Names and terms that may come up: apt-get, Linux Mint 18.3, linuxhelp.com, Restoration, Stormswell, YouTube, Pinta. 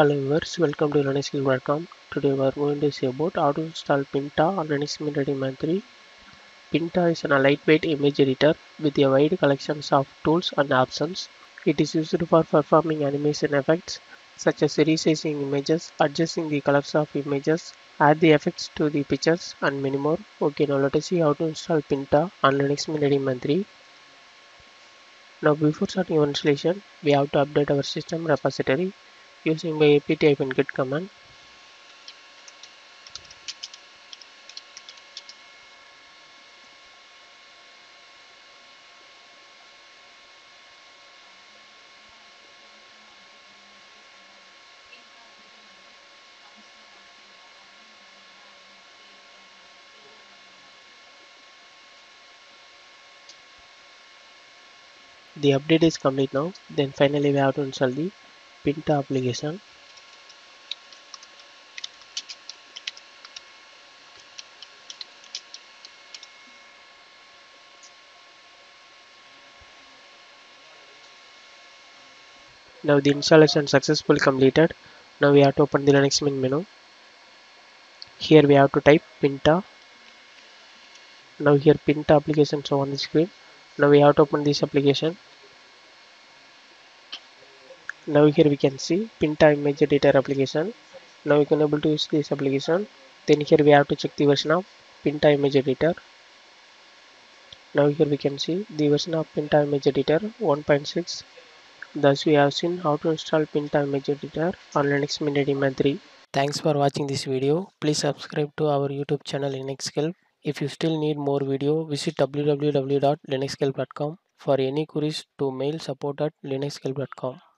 Hello viewers, welcome to linuxhelp.com. Today we are going to see about how to install Pinta on Linux Mint 18.3. Pinta is a lightweight image editor with a wide collection of tools and options. It is used for performing animation effects such as resizing images, adjusting the colors of images, add the effects to the pictures, and many more. Okay, now let us see how to install Pinta on Linux Mint 18.3. Now before starting our installation, we have to update our system repository using by apt-get command. The update is complete now. Then finally we have to install the Pinta application. Now the installation successfully completed. Now we have to open the Linux Mint menu. Here we have to type Pinta. Now here Pinta application show on the screen. Now we have to open this application. Now here we can see Pinta image editor application. Now you can able to use this application. Then here we have to check the version of Pinta image editor. Now here we can see the version of Pinta image editor 1.6. Thus we have seen how to install Pinta image editor on Linux Mint 18.3. Thanks for watching this video. Please subscribe to our YouTube channel Linux Help. If you still need more video, visit www.linuxhelp.com. For any queries, to mail support@linuxhelp.com.